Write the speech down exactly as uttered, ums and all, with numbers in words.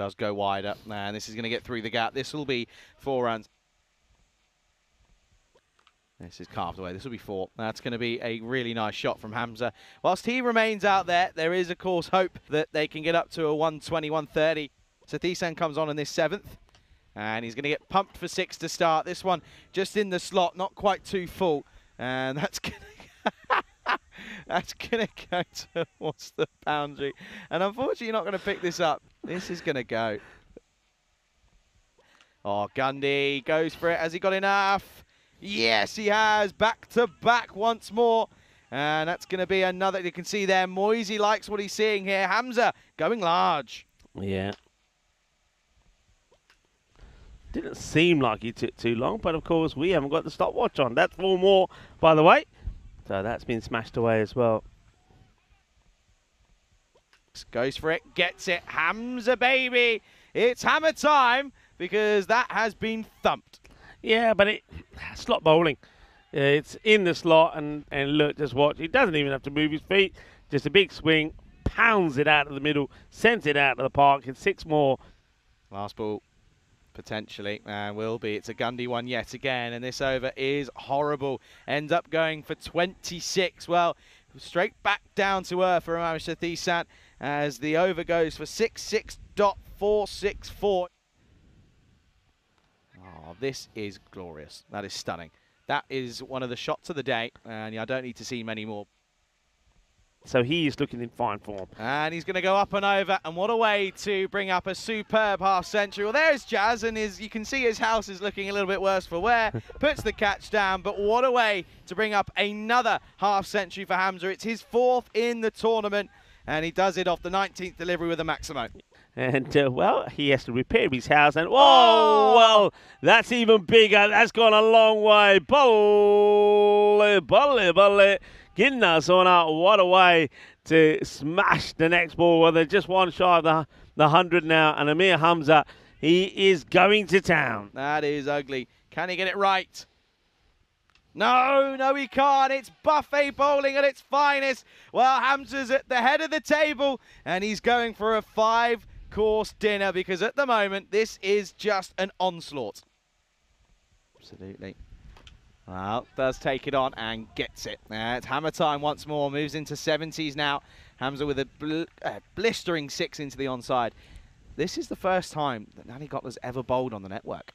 does go wider, and this is going to get through the gap. This will be four runs. This is carved away. This will be four. That's going to be a really nice shot from Hamza. Whilst he remains out there, there is, of course, hope that they can get up to a one twenty, one thirty. So Thiessen comes on in this seventh, and he's going to get pumped for six to start. This one just in the slot, not quite too full. And that's going to, that's going to go towards the boundary. And unfortunately, you're not going to pick this up. This is going to go. Oh, Gundy goes for it. Has he got enough? Yes, he has. Back to back once more. And that's going to be another. You can see there, Moisey likes what he's seeing here. Hamza going large. Yeah. Didn't seem like he took too long, but of course we haven't got the stopwatch on. That's four more, by the way. So that's been smashed away as well. Goes for it, gets it. Hamza, baby. It's hammer time because that has been thumped. Yeah, but it slot bowling. It's in the slot, and, and look, just watch. He doesn't even have to move his feet. Just a big swing, pounds it out of the middle, sends it out of the park. It's six more. Last ball, potentially, and will be. It's a Gundy one yet again, and this over is horrible. Ends up going for twenty-six. Well, straight back down to earth for Amisha Thisant as the over goes for sixty-six point four six four. Oh, this is glorious. That is stunning. That is one of the shots of the day, and I don't need to see many more. So he is looking in fine form. And he's going to go up and over, and what a way to bring up a superb half-century. Well, there's Jazz, and his, you can see his house is looking a little bit worse for wear. Puts the catch down, but what a way to bring up another half-century for Hamza. It's his fourth in the tournament, and he does it off the nineteenth delivery with a maximo. And, uh, well, he has to repair his house. And, whoa, oh, well, that's even bigger. That's gone a long way. Bully, bully, bully. Ginnasona, what a way to smash the next ball. Well, they're just one shy of the, the one hundred now. And Amir Hamza, he is going to town. That is ugly. Can he get it right? No, no, he can't. It's buffet bowling at its finest. Well, Hamza's at the head of the table, and he's going for a five course dinner because at the moment this is just an onslaught. Absolutely. Well, does take it on and gets it. Uh, it's hammer time once more. Moves into seventies now. Hamza with a bl uh, blistering six into the onside. This is the first time that Nani Gottler's ever bowled on the network.